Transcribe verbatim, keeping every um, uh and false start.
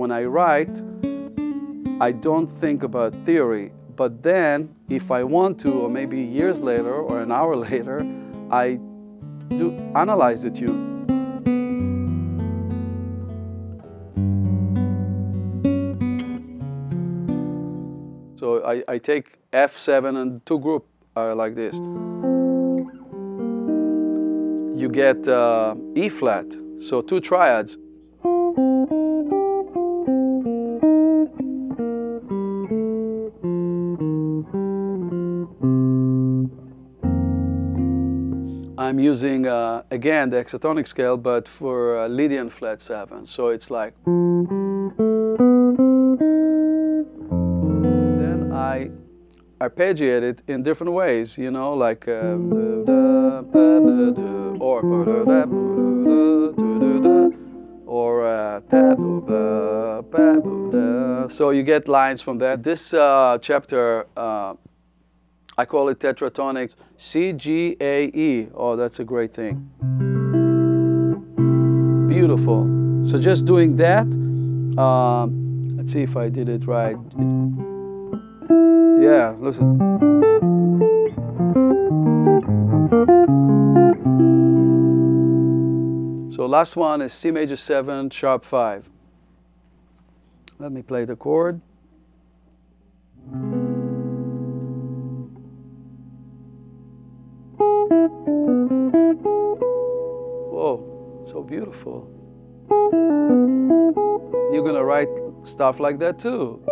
when I write, I don't think about theory. But then, if I want to, or maybe years later, or an hour later, I do analyze the tune. So I, I take F seven and two group uh, like this. You get uh, E flat, so two triads. I'm using, uh, again, the hexatonic scale, but for uh, Lydian flat seven. So it's like. Then I arpeggiate it in different ways, you know, like. Uh, or. Or. Uh, so you get lines from that. This uh, chapter. Uh, I call it Tetratonics, C, G, A, E. Oh, that's a great thing. Beautiful. So just doing that. Um, let's see if I did it right. Yeah, listen. So last one is C major seven, sharp five. Let me play the chord. So beautiful. You're gonna write stuff like that too.